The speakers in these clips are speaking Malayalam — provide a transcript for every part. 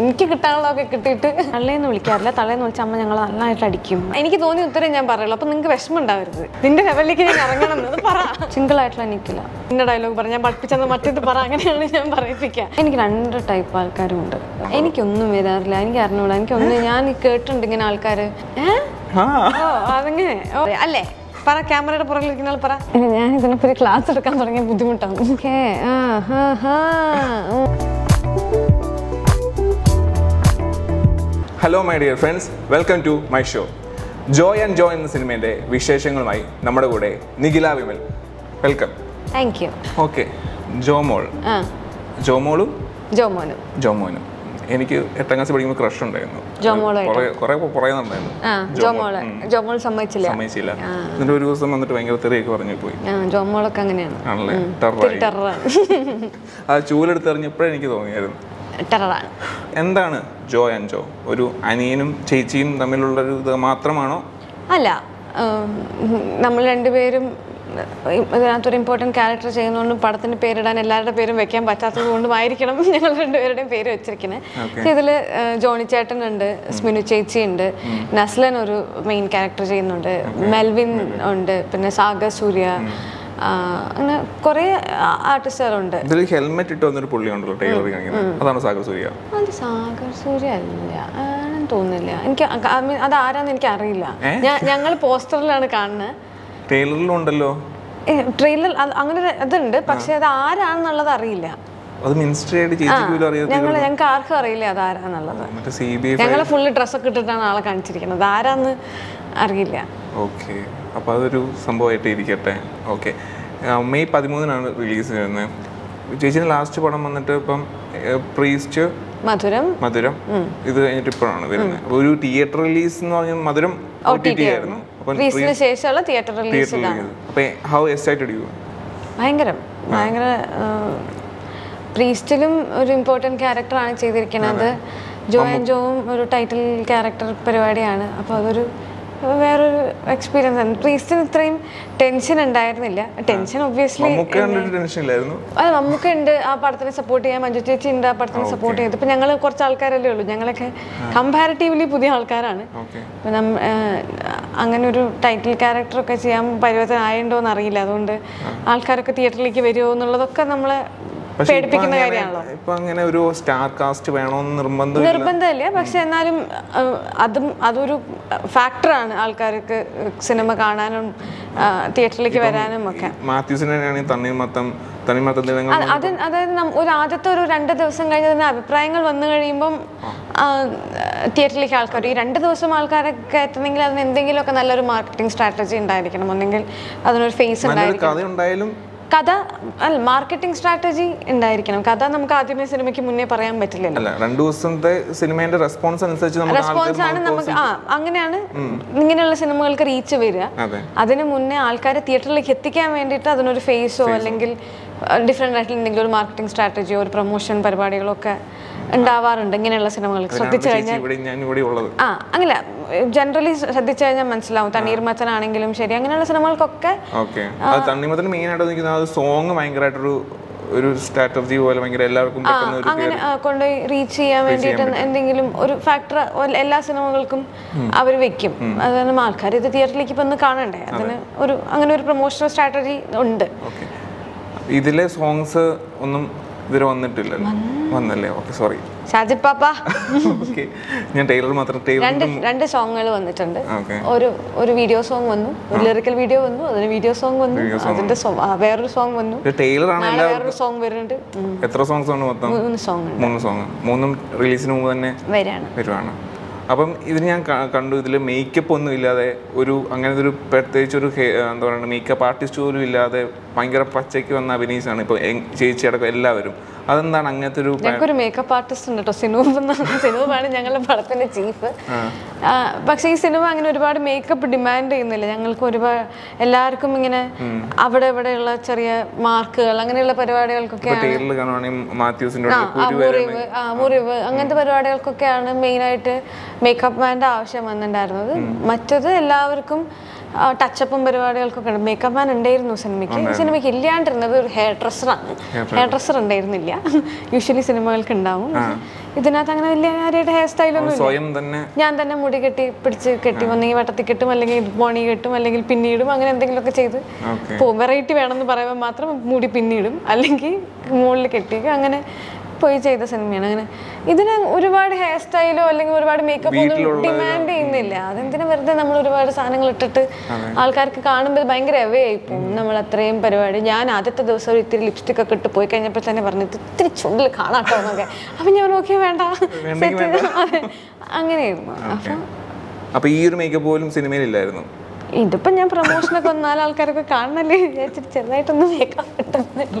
എനിക്ക് കിട്ടാനുള്ളതൊക്കെ കിട്ടിയിട്ട് തള്ളേന്ന് വിളിക്കാറില്ല. തള്ളേന്ന് വിളിച്ച അമ്മ ഞങ്ങൾ നന്നായിട്ട് അടിക്കും. എനിക്ക് തോന്നിയ ഉത്തരം ഞാൻ പറയുള്ളൂ. അപ്പം നിങ്ങൾക്ക് വിഷമം ഉണ്ടാവരുത്. നിന്റെ ലെവലിലേക്ക് ഞാൻ ഇറങ്ങണം എന്നത് പറ. സിംഗിൾ ആയിട്ടുള്ള നിൽക്കില്ല. നിന്റെ ഡയലോഗ് പറഞ്ഞാൽ പഠിപ്പിച്ചെന്ന് മറ്റേത് പറ, അങ്ങനെയാണ് ഞാൻ പറയിപ്പിക്കുക. എനിക്ക് രണ്ട് ടൈപ്പ് ആൾക്കാരും ഉണ്ട്. എനിക്കൊന്നും വരാറില്ല, എനിക്ക് അറിഞ്ഞൂടാ, എനിക്കൊന്നും. ഞാൻ കേട്ടിട്ടുണ്ട് ഇങ്ങനെ ആൾക്കാർ. അതങ്ങനെ അല്ലേ പറ, ക്യാമറയുടെ പുറകിലിരിക്കുന്ന ആൾ പറ. ഞാൻ ഇതിനൊപ്പം ക്ലാസ് എടുക്കാൻ തുടങ്ങിയ ബുദ്ധിമുട്ടാണ്. Okay, hello my dear friends, welcome to my show. Jo and Jo എന്ന സിനിമയുടെ വിശേഷങ്ങളുമായി നമ്മുടെ കൂടെ Nikhila Vimal. Welcome. Thank you. Okay, ജോമോളും ജോമോനും എനിക്ക് എട്ടാം ക്ലാസ് പഠിക്കുമ്പോൾ ക്രഷ് ഉണ്ടായിരുന്നു. സമ്മതിച്ചില്ല. എന്നിട്ട് ഒരു ദിവസം വന്നിട്ട് ഭയങ്കര തെറിയൊക്കെ പറഞ്ഞു പോയി. ആ ചൂലെടുത്ത് എറിഞ്ഞപ്പോഴേ എനിക്ക് തോന്നിയായിരുന്നു. എന്താണ് ജോ ആൻഡ് ജോ? ഒരു അനിയനും ചേച്ചിയും തമ്മിലുള്ള ഒരു ഇത് മാത്രമാണോ? അല്ല, നമ്മൾ രണ്ടുപേരും ഇതിനകത്തൊരു ഇമ്പോർട്ടൻറ്റ് ക്യാരക്ടർ ചെയ്യുന്നതുകൊണ്ടും പടത്തിൻ്റെ പേരിടാൻ എല്ലാവരുടെ പേരും വെക്കാൻ പറ്റാത്തത് കൊണ്ടും ആയിരിക്കണം ഞങ്ങൾ രണ്ടുപേരുടെയും പേര് വെച്ചിരിക്കുന്നത്. ഇതിൽ ജോണി ചേട്ടനുണ്ട്, സ്മിനു ചേച്ചിയുണ്ട്, നസ്ലൻ ഒരു മെയിൻ ക്യാരക്ടർ ചെയ്യുന്നുണ്ട്, മെൽവിൻ ഉണ്ട്, പിന്നെ സാഗർ സൂര്യ, അങ്ങനെ കുറെ ആർട്ടിസ്റ്റുകളുണ്ട്. ഹെൽമെറ്റ് ഇട്ട് വന്നൊരു പുള്ളിയുണ്ടല്ലോ, അതാണ് സാഗർ സൂര്യ. അത് സാഗർ സൂര്യ അല്ല തോന്നില്ല എനിക്ക്. ഐ മീൻ അത് ആരാന്ന് എനിക്ക് അറിയില്ല. ഞങ്ങൾ പോസ്റ്ററിലാണ് കാണുന്നത്, ട്രെയിലറിലുണ്ടല്ലോ. ട്രെയിലർ അങ്ങനെ അതുണ്ട്, പക്ഷെ അത് ആരാന്നുള്ളത് അറിയില്ല. ഞങ്ങൾക്ക് ആർക്കും അറിയില്ല അത് ആരാന്നുള്ളത്. ഞങ്ങൾ ഫുള്ള് ഡ്രസ്സൊക്കെ ഇട്ടിട്ടാണ് ആളെ കാണിച്ചിരിക്കുന്നത്, ആരാന്ന് അറിയില്ല. ഓക്കെ, അപ്പോൾ അതൊരു സംഭവമായിട്ട് ഇരിക്കട്ടെ. ഓക്കെ, മെയ് 13-നാണ് റിലീസ് ചെയ്യുന്നത്. ചേച്ചിയുടെ ലാസ്റ്റ് പടം വന്നിട്ട് ഇപ്പം പ്രീസ്റ്റ്, മധുരം, ഇത് കഴിഞ്ഞിട്ട് ഇപ്പോഴാണ് വരുന്നത്. ഒരു തിയേറ്റർ റിലീസ് എന്ന് പറഞ്ഞാൽ മധുരം OTT ആയിരുന്നു. പ്രീസ്റ്റിലും ഒരു ഇമ്പോർട്ടൻറ്റ് ക്യാരക്ടറാണ് ചെയ്തിരിക്കുന്നത്. ജോ ആൻഡ് ജോവും ഒരു ടൈറ്റിൽ ക്യാരക്ടർ പരിപാടിയാണ്. അപ്പോൾ അതൊരു വേറൊരു എക്സ്പീരിയൻസ് ആണ്. പ്രീസ്റ്റിന് ഇത്രയും ടെൻഷൻ ഉണ്ടായിരുന്നില്ല. ടെൻഷൻ ഒബ്വിയസ്ലി അത് നമുക്കുണ്ട്. ആ പടത്തിനെ സപ്പോർട്ട് ചെയ്യാൻ മഞ്ജു ചേച്ചി ഉണ്ട്, ആ പടത്തിനെ സപ്പോർട്ട് ചെയ്ത്. ഇപ്പം ഞങ്ങൾ കുറച്ച് ആൾക്കാരല്ലേ ഉള്ളൂ, ഞങ്ങളൊക്കെ കമ്പാരിറ്റീവ്ലി പുതിയ ആൾക്കാരാണ്. അപ്പം അങ്ങനെ ഒരു ടൈറ്റിൽ ക്യാരക്ടറൊക്കെ ചെയ്യാൻ പരിവർത്തനം ആയിട്ടുണ്ടോ എന്നറിയില്ല. അതുകൊണ്ട് ആൾക്കാരൊക്കെ തിയേറ്ററിലേക്ക് വരുമോ എന്നുള്ളതൊക്കെ നമ്മളെ പേടിപ്പിക്കുന്ന കാര്യമാണല്ലോ. ഇപ്പൊ അങ്ങനെ ഒരു സ്റ്റാർ കാസ്റ്റ് വേണമെന്ന് നിർബന്ധമില്ല, പക്ഷെ എന്നാലും അതൊരു ഫാക്ടറാണ് ആൾക്കാർക്ക് സിനിമ കാണാനും തിയേറ്ററിലേക്ക് വരാനും ഒക്കെ. അതായത് ഒരു ആദ്യത്തെ ഒരു 2 ദിവസം കഴിഞ്ഞ അഭിപ്രായങ്ങൾ വന്നു കഴിയുമ്പം തിയേറ്ററിലേക്ക് ആൾക്കാർ, ഈ 2 ദിവസം ആൾക്കാരെ കയറ്റണമെങ്കിൽ അതിന് എന്തെങ്കിലുമൊക്കെ നല്ലൊരു മാർക്കറ്റിംഗ് സ്ട്രാറ്റജി ഉണ്ടായിരിക്കണം, ഒന്നെങ്കിൽ അതിനൊരു ഫേസ് ഉണ്ടായിരിക്കും. കഥ അല്ല, മാർക്കറ്റിംഗ് സ്ട്രാറ്റജി ഉണ്ടായിരിക്കണം. കഥ നമുക്ക് ആദ്യമേ സിനിമയ്ക്ക് മുന്നേ പറയാൻ പറ്റില്ലല്ലോ. 2 ദിവസത്തെ സിനിമയുടെ റെസ്പോൺസ് അനുസരിച്ച് റെസ്പോൺസാണ് നമുക്ക്. അങ്ങനെയാണ് ഇങ്ങനെയുള്ള സിനിമകൾക്ക് റീച്ച് വരിക. അതിന് മുന്നേ ആൾക്കാരെ തിയേറ്ററിലേക്ക് എത്തിക്കാൻ വേണ്ടിയിട്ട് അതിനൊരു ഫേസോ അല്ലെങ്കിൽ ഡിഫറെൻ്റ് ആയിട്ടുള്ള എന്തെങ്കിലും ഒരു മാർക്കറ്റിംഗ് സ്ട്രാറ്റജിയോ ഒരു പ്രൊമോഷൻ പരിപാടികളോ ഒക്കെ ഉണ്ടാവാറുണ്ട് ഇങ്ങനെയുള്ള സിനിമകൾക്ക്. ശ്രദ്ധിച്ചു കഴിഞ്ഞാൽ അങ്ങനെ ജനറലി ശ്രദ്ധിച്ചു കഴിഞ്ഞാൽ മനസ്സിലാവും. തണ്ണീർമത്തനാണെങ്കിലും ശരി, അങ്ങനെയുള്ള സിനിമകൾക്കൊക്കെ അങ്ങനെ കൊണ്ടുപോയി റീച്ച് ചെയ്യാൻ വേണ്ടിയിട്ട് എന്തെങ്കിലും ഒരു ഫാക്ടർ എല്ലാ സിനിമകൾക്കും അവർ വെക്കും. അതാണ് ആൾക്കാർ ഇത് തിയേറ്ററിലേക്ക് ഇപ്പം ഒന്ന് കാണണ്ടേ, അതിന് ഒരു അങ്ങനെ ഒരു പ്രൊമോഷണൽ സ്ട്രാറ്റജി ഉണ്ട്. ഇതിലെ സോങ്സ് ഒന്നും ഇതുവരെ വന്നിട്ടില്ലല്ലോ. വന്നല്ലേ? ഓക്കെ, സോറി ഷാജിദ് പാപ്പ. ഓക്കെ, ഞാൻ ടൈലർ മാത്രം. രണ്ട് സോങ്ങുകൾ വന്നിട്ടുണ്ട്. ഒരു വീഡിയോ സോങ് വന്നു, ഒരു ലിറിക്കൽ വീഡിയോ വന്നു, അതിന് വീഡിയോ സോങ് വന്നു, അതിന്റെ വേറൊരു സോങ് വന്നു, വേറൊരു സോങ് വരുന്നുണ്ട്. എത്ര സോങ്സ് ആണ് മൊത്തം? 3 സോങ്. 3 റിലീസിന് മുമ്പ് തന്നെ വരുവാണ്. അപ്പം ഇതിൽ ഞാൻ കണ്ടു, ഇതിൽ മേക്കപ്പ് ഒന്നും ഇല്ലാതെ ഒരു അങ്ങനത്തെ ഒരു പ്രത്യേകിച്ച് ഒരു എന്താ പറയുക മേക്കപ്പ് ആർട്ടിസ്റ്റ് പോലും ഇല്ലാതെ ഭയങ്കര പച്ചയ്ക്ക് വന്ന അഭിനയിച്ചാണ് ഇപ്പോൾ ചേച്ചി അടക്കം എല്ലാവരും. അതെന്താണ് അങ്ങനത്തെ ഒരു ഞങ്ങൾക്ക് ഒരു മേക്കപ്പ് ആർട്ടിസ്റ്റ് ഉണ്ട് ട്ടോ സിനുവാണ് ഞങ്ങളുടെ പടത്തിന്റെ ചീഫ്. പക്ഷേ ഈ സിനിമ അങ്ങനെ ഒരുപാട് മേക്കപ്പ് ഡിമാൻഡ് ചെയ്യുന്നില്ല. ഞങ്ങൾക്ക് ഒരുപാട് എല്ലാവർക്കും ഇങ്ങനെ അവിടെ ഇവിടെയുള്ള ചെറിയ മാർക്കുകൾ അങ്ങനെയുള്ള പരിപാടികൾക്കൊക്കെയാണ് മുറിവ് അങ്ങനത്തെ പരിപാടികൾക്കൊക്കെയാണ് മെയിനായിട്ട് മേക്കപ്പ് മാൻ്റെ ആവശ്യം വന്നിട്ടുണ്ടായിരുന്നത്. മറ്റത് എല്ലാവർക്കും ടച്ചപ്പും പരിപാടികൾക്കൊക്കെ ഉണ്ട്. മേക്കപ്പ് മാൻ ഉണ്ടായിരുന്നു സിനിമയ്ക്ക്. സിനിമയ്ക്ക് ഇല്ലാണ്ടിരുന്നത് ഒരു ഹെയർ ഡ്രസ്സറാണ്. ഹെയർ ഡ്രസ്സർ ഉണ്ടായിരുന്നില്ല. യൂഷ്വലി സിനിമകൾക്ക് ഉണ്ടാവും. ഇതിനകത്ത് അങ്ങനെ വലിയ കാര്യമായിട്ട് ഹെയർ സ്റ്റൈലൊന്നും, ഞാൻ തന്നെ മുടി കെട്ടി പിടിച്ച് കെട്ടി ഒന്നെങ്കിൽ വട്ടത്തിൽ കെട്ടും, അല്ലെങ്കിൽ മോണി കെട്ടും, അല്ലെങ്കിൽ പിന്നീടും, അങ്ങനെ എന്തെങ്കിലുമൊക്കെ ചെയ്ത് പോകും. വെറൈറ്റി വേണമെന്ന് പറയുമ്പോൾ മാത്രം മുടി പിന്നീടും അല്ലെങ്കിൽ മുകളിൽ കെട്ടിയൊക്കെ അങ്ങനെ പോയി ചെയ്ത സിനിമയാണ്. അങ്ങനെ ഇതിന് ഒരുപാട് ഹെയർ സ്റ്റൈലോ അല്ലെങ്കിൽ ഒരുപാട് മേക്കപ്പോ ഒന്നും ഡിമാൻഡ് ചെയ്യുന്നില്ല. അതെന്തിനു വെറുതെ നമ്മൾ ഒരുപാട് സാധനങ്ങൾ ഇട്ടിട്ട് ആൾക്കാർക്ക് കാണുമ്പോൾ ഭയങ്കര അവേ ആയിപ്പോവും. നമ്മൾ അത്രയും പരിപാടി, ഞാൻ ആദ്യത്തെ ദിവസം ഒരു ഇത്തിരി ലിപ്സ്റ്റിക് ഒക്കെ ഇട്ട് പോയി കഴിഞ്ഞപ്പോൾ തന്നെ പറഞ്ഞത് ഇത്തിരി ചുണ്ടിൽ കാണാട്ടോ എന്നൊക്കെ. അപ്പം ഞാൻ നോക്കിയാൽ വേണ്ട അങ്ങനെയായിരുന്നു. അപ്പം ഈ ഒരു മേക്കപ്പ് പോലും സിനിമയിലില്ലായിരുന്നു. ഇതിപ്പോൾ ഞാൻ പ്രൊമോഷനൊക്കെ വന്നാൽ ആൾക്കാരൊക്കെ കാണണല്ലേ വിചാരിച്ചിട്ട് ചെറുതായിട്ടൊന്നും മേക്കപ്പ് ഇട്ടു,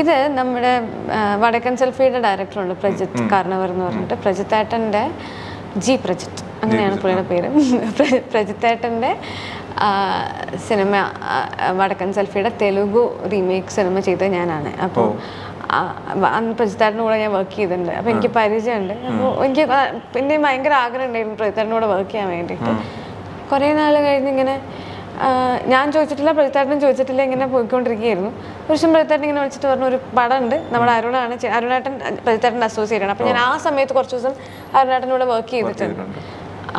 ഇത് നമ്മുടെ വടക്കൻ സെൽഫിയുടെ ഡയറക്ടറുണ്ട് പ്രജിത്ത് കാരണവർ എന്ന് പറഞ്ഞിട്ട്. പ്രജിത്തേട്ടൻ്റെ ജി പ്രജിത്ത് അങ്ങനെയാണ് പുള്ളിയുടെ പേര്. പ്രജിത്തേട്ടൻ്റെ സിനിമ വടക്കൻ സെൽഫിയുടെ തെലുഗു റീമേക്ക് സിനിമ ചെയ്തത് ഞാനാണ്. അപ്പോൾ അന്ന് പ്രജിത്തേട്ടൻ്റെ കൂടെ ഞാൻ വർക്ക് ചെയ്തിട്ടുണ്ട്. അപ്പോൾ എനിക്ക് പരിചയമുണ്ട്. അപ്പോൾ എനിക്ക് പിന്നെ ഭയങ്കര ആഗ്രഹം ഉണ്ടായിരുന്നു പ്രജിത്തേട്ടൻ്റെ കൂടെ വർക്ക് ചെയ്യാൻ വേണ്ടിയിട്ട്. കുറേ നാൾ കഴിഞ്ഞിങ്ങനെ ഞാൻ ചോദിച്ചിട്ടില്ല, പ്രജിത്തേട്ടനും ചോദിച്ചിട്ടില്ല, ഇങ്ങനെ പോയിക്കൊണ്ടിരിക്കുകയായിരുന്നു. ഒരു ദിവസം പ്രജിത്തേട്ടൻ ഇങ്ങനെ വിളിച്ചിട്ട് പറഞ്ഞു ഒരു പടമുണ്ട് നമ്മുടെ അരുണാണ്, അരുണേട്ടൻ പ്രജിത്തേട്ടൻ്റെ അസോസിയേറ്റ് ആണ്. അപ്പോൾ ഞാൻ ആ സമയത്ത് കുറച്ച് ദിവസം അരുണേട്ടനോട് വർക്ക് ചെയ്തിട്ടുണ്ട്.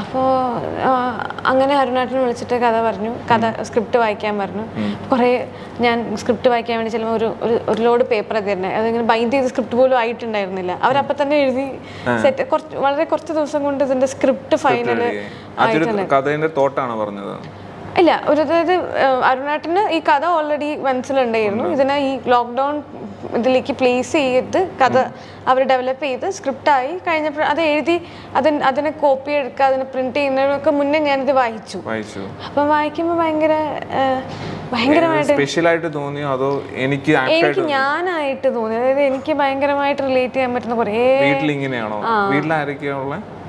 അപ്പോൾ അങ്ങനെ അരുണേട്ടനെ വിളിച്ചിട്ട് കഥ പറഞ്ഞു, കഥ സ്ക്രിപ്റ്റ് വായിക്കാൻ പറഞ്ഞു. കുറേ ഞാൻ സ്ക്രിപ്റ്റ് വായിക്കാൻ വേണ്ടി ചെല്ലുമ്പോൾ ഒരു ലോഡ് പേപ്പർ തരുന്നത്, അതിങ്ങനെ ബൈൻഡ് ചെയ്ത് സ്ക്രിപ്റ്റ് പോലും ആയിട്ടുണ്ടായിരുന്നില്ല. അവരപ്പം തന്നെ എഴുതി സെറ്റ്. കുറച്ച് വളരെ കുറച്ച് ദിവസം കൊണ്ട് ഇതിൻ്റെ സ്ക്രിപ്റ്റ് ഫൈനൽ ആയിട്ടുണ്ടായിരുന്നു. ഇല്ല ഒരു അതായത് അരുണാട്ടന് ഈ കഥ ഓൾറെഡി മനസ്സിലുണ്ടായിരുന്നു. ഇതിനെ ഈ ലോക്ക്ഡൗൺ ഇതിലേക്ക് പ്ലേസ് ചെയ്തിട്ട് കഥ അവർ ഡെവലപ്പ് ചെയ്ത് സ്ക്രിപ്റ്റായി കഴിഞ്ഞപ്പോൾ അത് എഴുതി അതിനെ കോപ്പി എടുക്കുക, അതിനെ പ്രിൻറ്റ് ചെയ്യുന്നതിനൊക്കെ മുന്നേ ഞാനിത് വായിച്ചു. അപ്പം വായിക്കുമ്പോൾ ഭയങ്കരമായിട്ട് തോന്നി. അതോ എനിക്ക് ഞാനായിട്ട് തോന്നി, അതായത് എനിക്ക് ഭയങ്കരമായിട്ട് റിലേറ്റ് ചെയ്യാൻ പറ്റുന്ന കുറേ വീട്ടിലെങ്ങനെയാണോ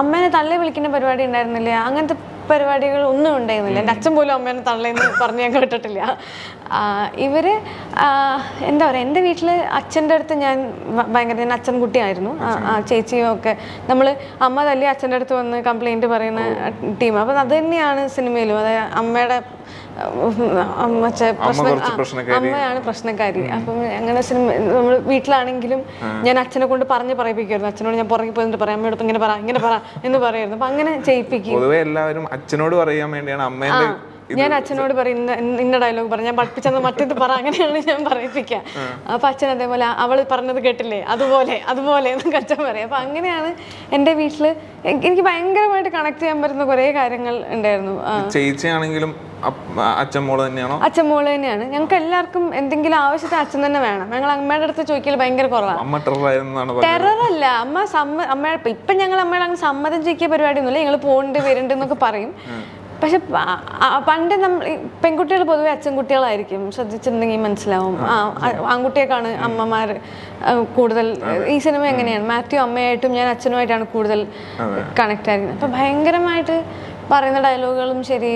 അമ്മേനെ തള്ളേ വിളിക്കുന്ന പരിപാടി ഉണ്ടായിരുന്നില്ല. അങ്ങനത്തെ പരിപാടികൾ ഒന്നും ഉണ്ടായിരുന്നില്ല. എൻ്റെ അച്ഛൻ പോലും അമ്മേനെ തള്ളേന്ന് പറഞ്ഞ് ഞാൻ കേട്ടിട്ടില്ല. ഇവർ എന്താ പറയുക, എൻ്റെ വീട്ടിൽ അച്ഛൻ്റെ അടുത്ത് ഞാൻ ഭയങ്കര ഞാൻ അച്ഛൻ കുട്ടിയായിരുന്നു. ചേച്ചിയും ഒക്കെ നമ്മൾ അമ്മ തല്ലി അച്ഛൻ്റെ അടുത്ത് വന്ന് കംപ്ലൈൻറ്റ് പറയുന്ന ടീം. അപ്പം അത് തന്നെയാണ് സിനിമയിലും. അതായത് അമ്മയുടെ അമ്മയാണ് പ്രശ്നക്കാരി. അപ്പം അങ്ങനെ സിനിമ നമ്മൾ വീട്ടിലാണെങ്കിലും ഞാൻ അച്ഛനെ കൊണ്ട് പറഞ്ഞ് പറയിപ്പിക്കുമായിരുന്നു. അച്ഛനോട് ഞാൻ പുറകെ പോയിട്ട് പറയാം, അമ്മയോട് ഇങ്ങനെ പറ എന്ന് പറയായിരുന്നു. അപ്പം അങ്ങനെ ചെയ്യിപ്പിക്കും. അച്ഛനോട് പറയാൻ വേണ്ടിയാണ് അമ്മേനെ ഞാൻ അച്ഛനോട് പറയും ഇന്ന ഡയലോഗ് പറഞ്ഞു ഞാൻ പഠിപ്പിച്ചത് മറ്റേത് പറ, അങ്ങനെയാണ് ഞാൻ പറയിപ്പിക്കുക. അപ്പം അച്ഛൻ അതേപോലെ അവൾ പറഞ്ഞത് കേട്ടില്ലേ അതുപോലെ അതുപോലെ എന്നൊക്കെ അച്ഛൻ പറയും. അപ്പം അങ്ങനെയാണ് എൻ്റെ വീട്ടിൽ എനിക്ക് ഭയങ്കരമായിട്ട് കണക്ട് ചെയ്യാൻ പറ്റുന്ന കുറേ കാര്യങ്ങൾ ഉണ്ടായിരുന്നു. ചേച്ചിയാണെങ്കിലും അച്ഛമ്മോള് തന്നെയാണോ? അച്ഛമ്മോള് തന്നെയാണ്. ഞങ്ങൾക്ക് എല്ലാവർക്കും എന്തെങ്കിലും ആവശ്യത്തിന് അച്ഛൻ തന്നെ വേണം. ഞങ്ങൾ അമ്മയുടെ അടുത്ത് ചോദിക്കൽ ഭയങ്കര കുറവാണ്. ടെററല്ല, അമ്മ ഇപ്പം ഞങ്ങൾ അമ്മയുടെ അങ്ങനെ സമ്മതം ചോദിക്കിയ പരിപാടിയൊന്നുമില്ല. ഞങ്ങൾ പോകണ്ട് വരുന്നുണ്ടെന്നൊക്കെ പറയും. പക്ഷെ പണ്ട് നമ്മൾ പെൺകുട്ടികൾ പൊതുവെ അച്ഛൻകുട്ടികളായിരിക്കും. ശ്രദ്ധിച്ചിട്ടുണ്ടെങ്കിൽ മനസ്സിലാവും. ആൺകുട്ടിയേക്കാണ് അമ്മമാർ കൂടുതൽ. ഈ സിനിമ എങ്ങനെയാണ് മാത്യു അമ്മയായിട്ടും ഞാൻ അച്ഛനുമായിട്ടാണ് കൂടുതൽ കണക്റ്റ് ആയിരിക്കുന്നത്. അപ്പം ഭയങ്കരമായിട്ട് പറയുന്ന ഡയലോഗുകളും ശരി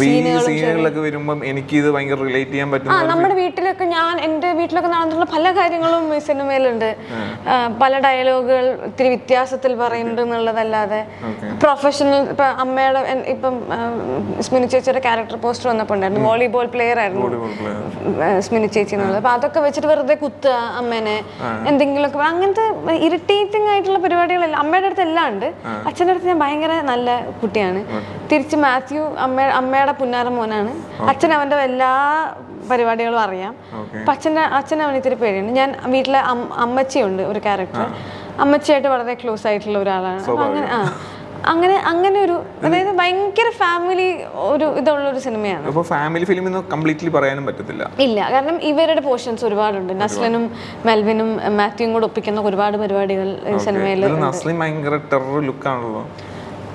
സീനുകളൊക്കെ വരുമ്പോൾ എനിക്ക് ഇത് ഭയങ്കര റിലേറ്റ് ചെയ്യാൻ പറ്റും. നമ്മുടെ വീട്ടിലൊക്കെ ഞാൻ എൻ്റെ വീട്ടിലൊക്കെ നടന്നിട്ടുള്ള പല കാര്യങ്ങളും ഈ സിനിമയിലുണ്ട്. പല ഡയലോഗുകൾ ഇത്തിരി വ്യത്യാസത്തിൽ പറയുന്നുണ്ട് എന്നുള്ളതല്ലാതെ പ്രൊഫഷണൽ. ഇപ്പം അമ്മയുടെ ഇപ്പം സ്മിനി ചേച്ചിയുടെ ക്യാരക്ടർ പോസ്റ്റർ വന്നപ്പോൾ ഉണ്ടായിരുന്നു. വോളിബോൾ പ്ലെയർ ആയിരുന്നു സ്മിനി ചേച്ചി എന്നുള്ളത്. അപ്പം അതൊക്കെ വെച്ചിട്ട് വെറുതെ കുത്തുക അമ്മേനെ എന്തെങ്കിലുമൊക്കെ, അങ്ങനത്തെ ഇറിറ്റേറ്റിംഗ് ആയിട്ടുള്ള പരിപാടികളെല്ലാം അമ്മയുടെ അടുത്ത് എല്ലാം ഉണ്ട്. അച്ഛൻ്റെ അടുത്ത് ഞാൻ ഭയങ്കര നല്ല കുട്ടിയാണ്. തിരിച്ച് മാത്യു അമ്മയുടെ പുന്നാര മോനാണ്. അച്ഛൻ അവൻ്റെ എല്ലാ പരിപാടികളും അറിയാം. അപ്പം അച്ഛൻ അവൻ ഇത്തിരി പേടിയാണ്. ഞാൻ വീട്ടിലെ അമ്മച്ചിയുണ്ട് ഒരു ക്യാരക്ടർ, അമ്മച്ചിയായിട്ട് വളരെ ക്ലോസ് ആയിട്ടുള്ള ഒരാളാണ്. അങ്ങനെ അങ്ങനെ അങ്ങനെ ഒരു അതായത് ഭയങ്കര ഫാമിലി ഒരു ഇതുള്ള ഒരു സിനിമയാണ്. അപ്പോൾ ഫാമിലി ഫിലിം എന്ന് കംപ്ലീറ്റ്ലി പറയാനും പറ്റത്തില്ല. ഇല്ല, കാരണം ഇവരുടെ പോർഷൻസ് ഒരുപാടുണ്ട്. നസ്ലിനും മെൽവിനും മാത്യുവും കൂടെ ഒപ്പിക്കുന്ന ഒരുപാട് പരിപാടികൾ ഈ സിനിമയിൽ. നസ്ലിൻ ഭയങ്കര ടെറർ ലുക്കാണല്ലോ.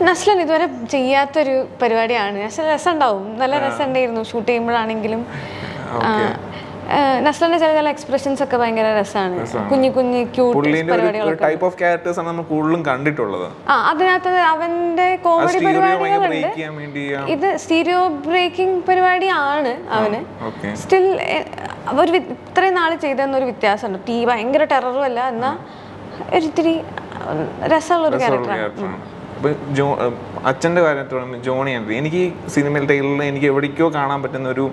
നസ്ലൻ ഇതുവരെ ചെയ്യാത്തൊരു പരിപാടിയാണ്. നസ്ലൻ രസമുണ്ടാവും, നല്ല രസമുണ്ടായിരുന്നു ഷൂട്ട് ചെയ്യുമ്പോഴാണെങ്കിലും. നസ്ലന്റെ ചില ചില എക്സ്പ്രഷൻസ് ഒക്കെ ഭയങ്കര രസമാണ്. കുഞ്ഞു കുഞ്ഞു ക്യൂട്ട് പരിപാടികളൊക്കെ കണ്ടിട്ടുള്ളത്. ആ, അതിനകത്ത് അവന്റെ കോമഡി പരിപാടികളുണ്ട്. ഇത് സ്റ്റീരിയോ ബ്രേക്കിംഗ് പരിപാടിയാണ് അവന്. സ്റ്റിൽ ഒരു ഇത്രയും നാള് ചെയ്തെന്നൊരു വ്യത്യാസമുണ്ട്. ടീ ഭയങ്കര ടെററും അല്ല, എന്നാൽ ഒരിത്തിരി രസമുള്ളൊരു ക്യാരക്ടറാണ്. ഇപ്പോൾ അച്ഛൻ്റെ കാര്യത്തോളം ജോണി ആൻഡ്രി, എനിക്ക് സിനിമയിൽ ടൈലറിൽ എനിക്ക് എവിടേക്കോ കാണാൻ പറ്റുന്ന ഒരു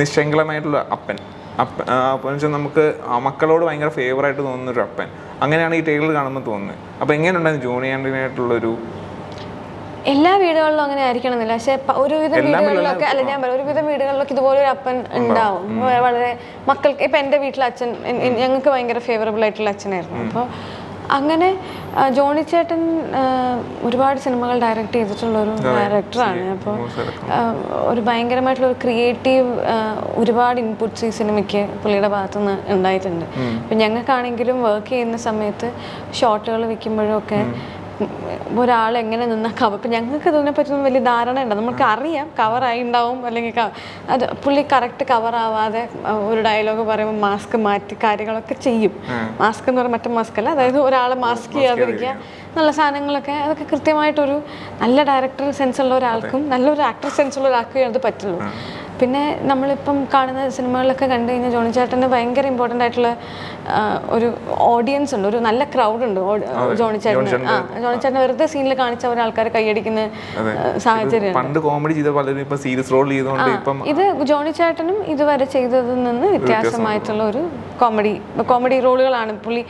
നിശ്ചങ്കലമായിട്ടുള്ള അപ്പൻ. അപ്പം വെച്ചാൽ നമുക്ക് മക്കളോട് ഭയങ്കര ഫേവറായിട്ട് തോന്നുന്നൊരു അപ്പൻ. അങ്ങനെയാണ് ഈ ടൈലർ കാണുമ്പോൾ തോന്നുന്നത്. അപ്പോൾ എങ്ങനെയുണ്ടായിരുന്നു ജോണി ആൻഡ്രിനായിട്ടുള്ളൊരു? എല്ലാ വീടുകളിലും അങ്ങനെ ആയിരിക്കണം എന്നില്ല, പക്ഷെ ഒരുവിധം വീടുകളിലൊക്കെ അല്ല, ഞാൻ പറയാം ഒരുവിധം വീടുകളിലൊക്കെ ഇതുപോലൊരു അപ്പൻ ഉണ്ടാവും. വളരെ മക്കൾക്ക് ഇപ്പം എൻ്റെ വീട്ടിലെ അച്ഛൻ ഞങ്ങൾക്ക് ഭയങ്കര ഫേവറബിൾ ആയിട്ടുള്ള അച്ഛനായിരുന്നു. അപ്പോൾ അങ്ങനെ ജോണി ചേട്ടൻ ഒരുപാട് സിനിമകൾ ഡയറക്റ്റ് ചെയ്തിട്ടുള്ളൊരു ഡയറക്ടറാണ്. അപ്പോൾ ഒരു ഭയങ്കരമായിട്ടുള്ള ഒരു ക്രിയേറ്റീവ് ഒരുപാട് ഇൻപുട്ട്സ് ഈ സിനിമയ്ക്ക് പുള്ളിയുടെ ഭാഗത്തുനിന്ന് ഉണ്ടായിട്ടുണ്ട്. അപ്പം ഞങ്ങൾക്കാണെങ്കിലും വർക്ക് ചെയ്യുന്ന സമയത്ത് ഷോട്ടുകൾ വയ്ക്കുമ്പോഴും ഒക്കെ ഒരാളെങ്ങനെ നിന്നാൽ കവർ, ഇപ്പം ഞങ്ങൾക്ക് ഇതിനെപ്പറ്റിയൊന്നും വലിയ ധാരണ ഉണ്ടാവും, നമുക്ക് അറിയാം കവറായി ഉണ്ടാവും അല്ലെങ്കിൽ അത് പുള്ളി കറക്റ്റ് കവറാവാതെ ഒരു ഡയലോഗ് പറയുമ്പോൾ മാസ്ക് മാറ്റി കാര്യങ്ങളൊക്കെ ചെയ്യും. മാസ്ക് എന്ന് പറഞ്ഞാൽ മറ്റേ മാസ്ക് അല്ല, അതായത് ഒരാളെ മാസ്ക് ചെയ്യാതിരിക്കുക എന്നുള്ള സാധനങ്ങളൊക്കെ. അതൊക്കെ കൃത്യമായിട്ടൊരു നല്ല ഡയറക്ടർ സെൻസുള്ള ഒരാൾക്കും നല്ലൊരു ആക്ടർ സെൻസുള്ള ഒരാൾക്കും അത് പറ്റുള്ളൂ. പിന്നെ നമ്മളിപ്പം കാണുന്ന സിനിമകളിലൊക്കെ കണ്ടു കഴിഞ്ഞാൽ ജോണി ചേട്ടന് ഭയങ്കര ഇമ്പോർട്ടൻ്റ് ആയിട്ടുള്ള ഒരു ഓഡിയൻസ് ഉണ്ട്, ഒരു നല്ല ക്രൗഡുണ്ട് ജോണി ചേട്ടന്. ജോണി ചേട്ടന് വെറുതെ സീനിൽ കാണിച്ച ഒരാൾക്കാർ കൈയടിക്കുന്ന സാഹചര്യം. ഇത് ജോണി ചേട്ടനും ഇതുവരെ ചെയ്തതിൽ നിന്ന് വ്യത്യാസമായിട്ടുള്ള ഒരു കോമഡി റോളുകളാണ് പുള്ളി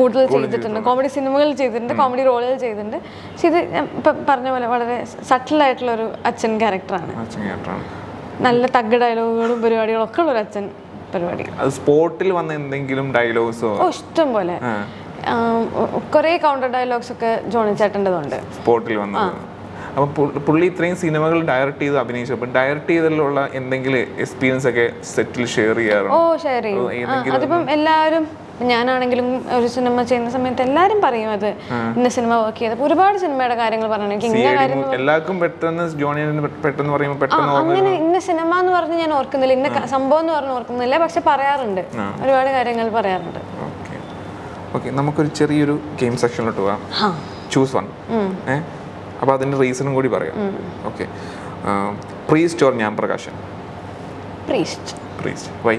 കൂടുതൽ ചെയ്തിട്ടുണ്ട്. കോമഡി സിനിമകൾ ചെയ്തിട്ടുണ്ട്, കോമഡി റോളുകൾ ചെയ്തിട്ടുണ്ട്. പക്ഷെ ഇത് പറഞ്ഞ പോലെ വളരെ സട്ടിലായിട്ടുള്ളൊരു അച്ഛൻ ക്യാരക്ടറാണ്. നല്ല തഗ് ഡയലോഗുകളും പരിപാടികളും ഒക്കെ ഉള്ളൊരു അച്ഛൻ പരിപാടി. സ്പോട്ടിൽ വന്ന എന്തെങ്കിലും ഡയലോഗ്സോ? ഇഷ്ടം പോലെ കുറേ കൗണ്ടർ ഡയലോഗ്സ് ഒക്കെ ജോണി ചേട്ടൻ്റെതുണ്ട് സ്പോട്ടിൽ വന്ന. അപ്പോൾ പുള്ളി ഇത്രയും സിനിമകൾ ഡയറക്റ്റ് ചെയ്ത് അഭിനയിച്ചു. അപ്പം ഡയറക്റ്റ് ചെയ്തതിലുള്ള എന്തെങ്കിലും എക്സ്പീരിയൻസ് ഒക്കെ സെറ്റിൽ ഷെയർ ചെയ്യാറുണ്ട്? ഷെയർ ചെയ്യും. അതിപ്പം എല്ലാവരും, ഞാനാണെങ്കിലും ഒരു സിനിമ ചെയ്യുന്ന സമയത്ത് എല്ലാവരും പറയും അത് ഇന്ന സിനിമ വർക്ക് ചെയ്തപ്പോൾ ഒരുപാട് സിനിമയുടെ കാര്യങ്ങൾ പറഞ്ഞു. അങ്ങനെ ഇന്ന സിനിമ എന്ന് പറഞ്ഞ് ഞാൻ ഓർക്കുന്നില്ല, ഇന്ന സംഭവം എന്ന് പറഞ്ഞ് ഓർക്കുന്നില്ല, പക്ഷെ പറയാറുണ്ട്, ഒരുപാട് കാര്യങ്ങൾ പറയാറുണ്ട്. ഓക്കെ, നമുക്കൊരു ചെറിയൊരു ഗെയിം സെക്ഷനിലോട്ട് പോകാം. Choose one. അപ്പോൾ അതിൻ്റെ റീസണും കൂടി പറയാം. ഓക്കെ, പ്രീസ്റ്റ് ഓർ ഞാൻ പ്രകാശൻ? പ്രീസ്റ്റ്. വൈ?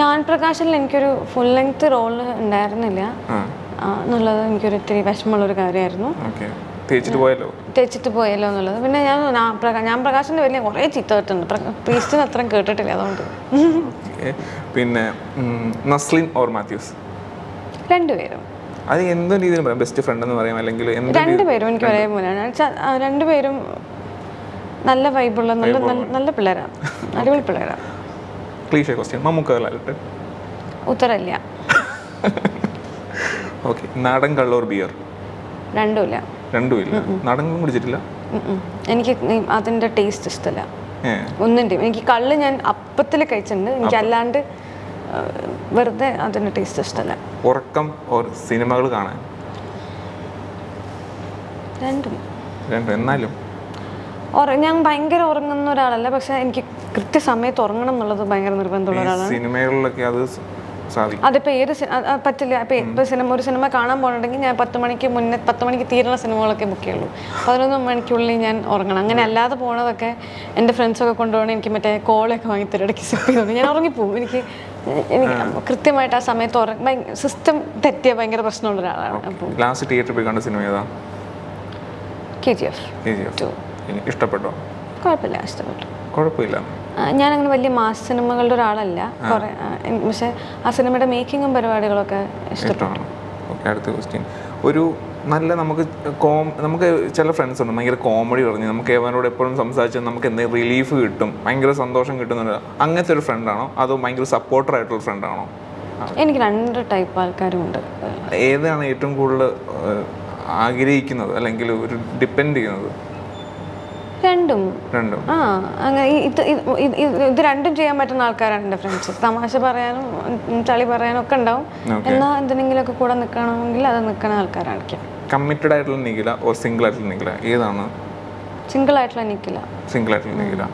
ഞാൻ പ്രകാശനിൽ എനിക്കൊരു ഫുൾ ലെങ്ത് റോൾ ഉണ്ടായിരുന്നില്ല എന്നുള്ളത് എനിക്കൊരു ഒത്തിരി വിഷമമുള്ളൊരു കാര്യമായിരുന്നു. തേച്ചിട്ട് പോയല്ലോ എന്നുള്ളത്. പിന്നെ ഞാൻ പ്രകാശിൻ്റെ വലിയ കുറേ ചീത്ത കേട്ടിട്ടുണ്ട്, പ്രീസ്റ്റിന് അത്രയും കേട്ടിട്ടില്ല, അതുകൊണ്ട്. പിന്നെ നസ്ലിൻ ഓർ മാത്യൂസ്? രണ്ടുപേരും. അത് എന്തോ രീതിയിൽ പറയാം, ബെസ്റ്റ് ഫ്രണ്ട് എന്ന് പറയാം, അല്ലെങ്കിൽ രണ്ടുപേരും എനിക്ക് ഒരേ പോലെയാണ്. രണ്ടുപേരും നല്ല വൈബുള്ള നല്ല പിള്ളേരാണ്, അടിപൊളി പിള്ളേരാണ്. ക്ലീഷേ ക്വസ്റ്റ്യൻ, മമ്മൂക്കകളായിട്ട് ഉത്തരമില്ല. ഓക്കെ, നാടൻ കള്ളോർ ബിയർ? രണ്ടുമില്ല. നാടൻ കള്ളും കുടിച്ചിട്ടില്ല, എനിക്ക് അതിൻ്റെ ടേസ്റ്റ് ഇഷ്ടമല്ല. ഒന്നുണ്ട്, എനിക്ക് കള്ള് ഞാൻ അപ്പത്തിൽ കഴിച്ചിട്ടുണ്ട്, എനിക്ക് അല്ലാണ്ട് വെറുതെ അതിൻ്റെ ടേസ്റ്റ് ഇഷ്ടമല്ല. ഉറക്കം ഓർ സിനിമകൾ കാണാൻ? രണ്ടും. എന്നാലും ഞാൻ ഭയങ്കര ഉറങ്ങുന്ന ഒരാളല്ല, പക്ഷെ എനിക്ക് കൃത്യസമയത്ത് ഉറങ്ങണം എന്നുള്ളത് ഭയങ്കര നിർബന്ധമുള്ള ഒരാളാണ്. സിനിമകളിലൊക്കെ അത് സാധിക്കും. അതിപ്പോൾ ഏത് പറ്റില്ല, ഇപ്പോൾ ഇപ്പോൾ സിനിമ ഒരു സിനിമ കാണാൻ പോകണമെങ്കിൽ ഞാൻ 10 മണിക്ക് തീരുന്ന സിനിമകളൊക്കെ ബുക്ക് ചെയ്യുള്ളൂ. 11 മണിക്കുള്ളിൽ ഞാൻ ഉറങ്ങണം. അങ്ങനെ അല്ലാതെ പോകണതൊക്കെ എൻ്റെ ഫ്രണ്ട്സൊക്കെ കൊണ്ടുപോകണം. എനിക്ക് മറ്റേ കോളൊക്കെ വാങ്ങി തിരടക്കി സിപ്പ് ചെയ്തോണ്ട് ഞാൻ ഉറങ്ങിപ്പോവും. എനിക്ക് കൃത്യമായിട്ട് ആ സമയത്ത് സിസ്റ്റം തെറ്റിയ ഭയങ്കര പ്രശ്നമുള്ള ഒരാളാണ്. ലാസ്റ്റ് തിയേറ്ററിൽ പോയി കണ്ട സിനിമ ഏതാ? KGF 2. ഇഷ്ടപ്പെട്ടോ? കുഴപ്പമില്ല. ഞാനങ്ങനെ വലിയ മാസ് സിനിമകളുടെ ഒരാളല്ല, പക്ഷെ ആ സിനിമയുടെ മേക്കിങ്ങും പരിപാടികളൊക്കെ ഇഷ്ടമാണ്. അടുത്ത ക്വസ്റ്റ്യൻ. ഒരു നല്ല നമുക്ക് ചില ഫ്രണ്ട്സ് ഉണ്ട് ഭയങ്കര കോമഡി പറഞ്ഞു, നമുക്ക് അവനോട് എപ്പോഴും സംസാരിച്ചാൽ നമുക്ക് എന്തെങ്കിലും റിലീഫ് കിട്ടും, ഭയങ്കര സന്തോഷം കിട്ടുന്നുണ്ട്. അങ്ങനത്തെ ഒരു ഫ്രണ്ടാണോ അതോ ഭയങ്കര സപ്പോർട്ടർ ആയിട്ടുള്ള ഫ്രണ്ടാണോ? എനിക്ക് രണ്ട് ടൈപ്പ് ആൾക്കാരും ഉണ്ട്. ഏതാണ് ഏറ്റവും കൂടുതൽ ആഗ്രഹിക്കുന്നത് അല്ലെങ്കിൽ ഒരു ഡിപ്പെൻഡ് ചെയ്യുന്നത്? രണ്ടും. അങ്ങനെ ഇത് രണ്ടും ചെയ്യാൻ പറ്റുന്ന ആൾക്കാരാണ് എൻ്റെ ഫ്രണ്ട്സ്. തമാശ പറയാനും ചളി പറയാനും ഒക്കെ ഉണ്ടാവും, എന്നാൽ എന്തിനെങ്കിലുമൊക്കെ കൂടെ നിൽക്കണമെങ്കിൽ അത് നിൽക്കുന്ന ആൾക്കാരാണ്. കമ്മിറ്റഡ് ആയിട്ടുള്ള നിഖില ഓർ സിംഗിൾ ആയിട്ടുള്ള നിഖില ഏതാണ്? സിംഗിൾ ആയിട്ടുള്ള Nikhila.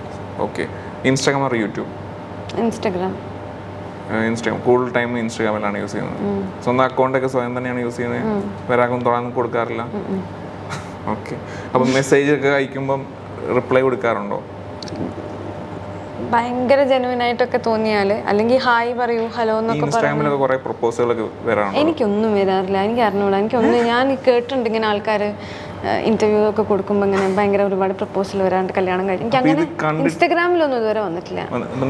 Okay. Instagram or YouTube? Instagram. കൂടുതൽ ടൈം ഇൻസ്റ്റാഗ്രാമിലാണ് യൂസ് ചെയ്യുന്നത്. സ്വന്തം അക്കൗണ്ടൊക്കെ സ്വയം തന്നെയാണ് യൂസ് ചെയ്യുന്നത്, വേറെ ആർക്കും തൊടാൻ കൊടുക്കാറില്ല. ഓക്കെ. അപ്പം മെസ്സേജ് ഒക്കെ അയക്കുമ്പം റിപ്ലൈ കൊടുക്കാറുണ്ടോ? ഭയങ്കര ജെനുവിൻ ആയിട്ടൊക്കെ തോന്നിയാൽ, അല്ലെങ്കിൽ ഹായ് പറയൂ ഹലോ എന്നൊക്കെ. ഇൻസ്റ്റാഗ്രാമിലൊക്കെ കുറേ പ്രൊപ്പോസലുകളൊക്കെ വരാറുണ്ട്. എനിക്കൊന്നും വരാറില്ല, എനിക്ക് അറിഞ്ഞൂടാ. ഞാൻ കേട്ടിട്ടുണ്ട് ഇങ്ങനെ ആൾക്കാർ ഇന്റർവ്യൂ ഒക്കെ കൊടുക്കുമ്പോൾ ഇങ്ങനെ ഭയങ്കര ഒരുപാട് പ്രൊപ്പോസൽ വരാറുണ്ട്, കല്യാണം കഴിഞ്ഞ്. എനിക്ക് അങ്ങനെ ഇൻസ്റ്റാഗ്രാമിലൊന്നും ഇതുവരെ വന്നിട്ടില്ല.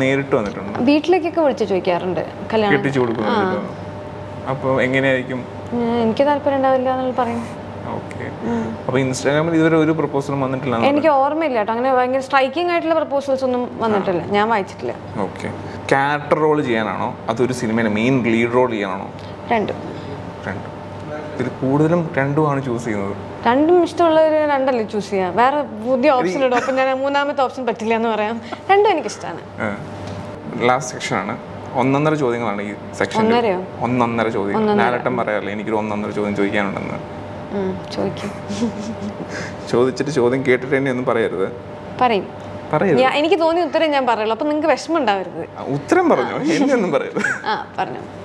നേരിട്ട് വന്നിട്ടുണ്ട്, വീട്ടിലേക്കൊക്കെ വിളിച്ച് ചോദിക്കാറുണ്ട് കല്യാണം. അപ്പോൾ എങ്ങനെയായിരിക്കും? എനിക്ക് താല്പര്യം ഉണ്ടാവില്ല എന്നുള്ള പറയും. ഇൻസ്റ്റാഗ്രാമിൽ ഇതുവരെ ഒരു പ്രൊപ്പോസലും വന്നിട്ടില്ല, എനിക്ക് ഓർമ്മയില്ല കേട്ടോ. അങ്ങനെ ഭയങ്കര സ്ട്രൈക്കിംഗ് ആയിട്ടുള്ള പ്രൊപ്പോസൽസ് ഒന്നും വന്നിട്ടില്ല, ഞാൻ വായിച്ചിട്ടില്ല. ഓക്കെ. ക്യാരക്ടർ റോൾ ചെയ്യാനാണോ അതൊരു സിനിമയിലെ മെയിൻ ലീഡ് റോൾ ചെയ്യാനാണോ? രണ്ടും. ഇതിൽ കൂടുതലും രണ്ടുമാണ് ചൂസ് ചെയ്യുന്നത്. രണ്ടും ഇഷ്ടമുള്ളവർ രണ്ടല്ലേ ചൂസ് ചെയ്യാം, വേറെ പുതിയ ഓപ്ഷൻ ഇടും. അപ്പം ഞാൻ മൂന്നാമത്തെ ഓപ്ഷൻ പറ്റില്ല എന്ന് പറയാം. രണ്ടും എനിക്കിഷ്ടമാണ്. ലാസ്റ്റ് സെക്ഷനാണ്, 1.5 ചോദ്യങ്ങളാണ് ഈ സെക്ഷൻ. 1.5 ചോദ്യം. ഞാനട്ടം പറയാറില്ല എനിക്കൊരു 1.5 ചോദ്യം ചോദിക്കാനുണ്ടെന്ന്. ചോദിച്ചിട്ട് ചോദ്യം കേട്ടിട്ട് തന്നെ ഒന്നും പറയരുത്. പറയും എനിക്ക് തോന്നിയ ഉത്തരം ഞാൻ പറയുള്ളൂ, അപ്പൊ നിങ്ങൾക്ക് വിഷമം ഉണ്ടാവരുത്. ഉത്തരം പറഞ്ഞോ, എന്നൊന്നും പറയരുത്.